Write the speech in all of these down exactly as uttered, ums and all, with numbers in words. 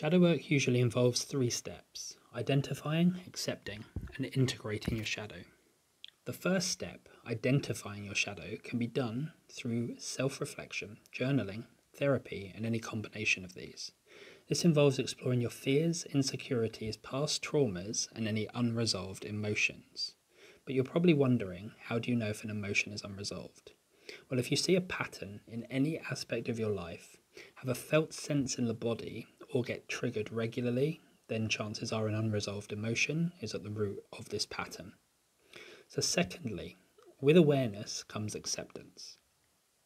Shadow work usually involves three steps: identifying, accepting, and integrating your shadow. The first step, identifying your shadow, can be done through self-reflection, journaling, therapy, and any combination of these. This involves exploring your fears, insecurities, past traumas, and any unresolved emotions. But you're probably wondering, how do you know if an emotion is unresolved? Well, if you see a pattern in any aspect of your life, have a felt sense in the body, or get triggered regularly, then chances are an unresolved emotion is at the root of this pattern. So secondly, with awareness comes acceptance.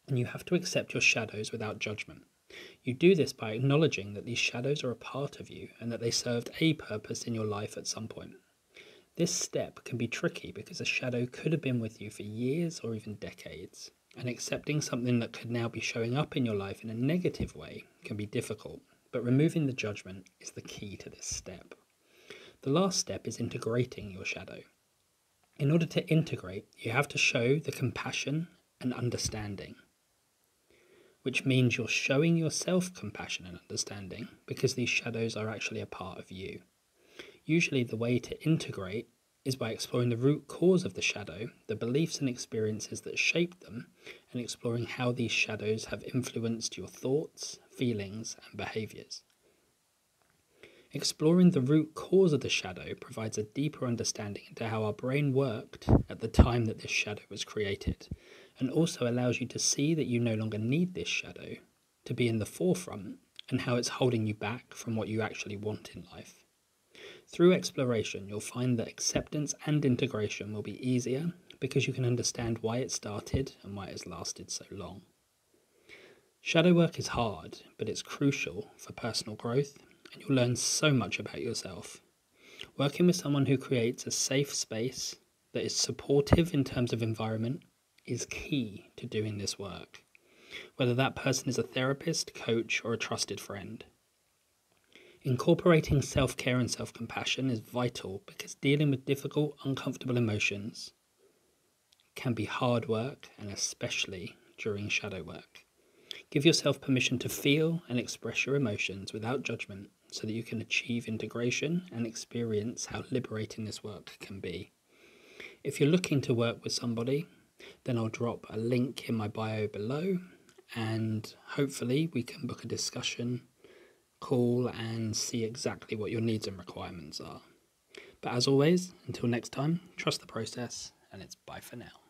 And you have to accept your shadows without judgment. You do this by acknowledging that these shadows are a part of you and that they served a purpose in your life at some point. This step can be tricky because a shadow could have been with you for years or even decades, and accepting something that could now be showing up in your life in a negative way can be difficult, but removing the judgment is the key to this step. The last step is integrating your shadow. In order to integrate, you have to show the compassion and understanding, which means you're showing yourself compassion and understanding because these shadows are actually a part of you. Usually the way to integrate is by exploring the root cause of the shadow, the beliefs and experiences that shape them, and exploring how these shadows have influenced your thoughts, feelings, and behaviours. Exploring the root cause of the shadow provides a deeper understanding into how our brain worked at the time that this shadow was created, and also allows you to see that you no longer need this shadow to be in the forefront and how it's holding you back from what you actually want in life. Through exploration, you'll find that acceptance and integration will be easier because you can understand why it started and why it has lasted so long. Shadow work is hard, but it's crucial for personal growth, and you'll learn so much about yourself. Working with someone who creates a safe space that is supportive in terms of environment is key to doing this work, whether that person is a therapist, coach, or a trusted friend. Incorporating self-care and self-compassion is vital because dealing with difficult, uncomfortable emotions can be hard work, and especially during shadow work. Give yourself permission to feel and express your emotions without judgment so that you can achieve integration and experience how liberating this work can be. If you're looking to work with somebody, then I'll drop a link in my bio below, and hopefully we can book a discussion call and see exactly what your needs and requirements are. But as always, until next time, trust the process, and it's bye for now.